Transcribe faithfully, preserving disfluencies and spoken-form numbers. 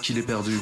Qu'il est perdu.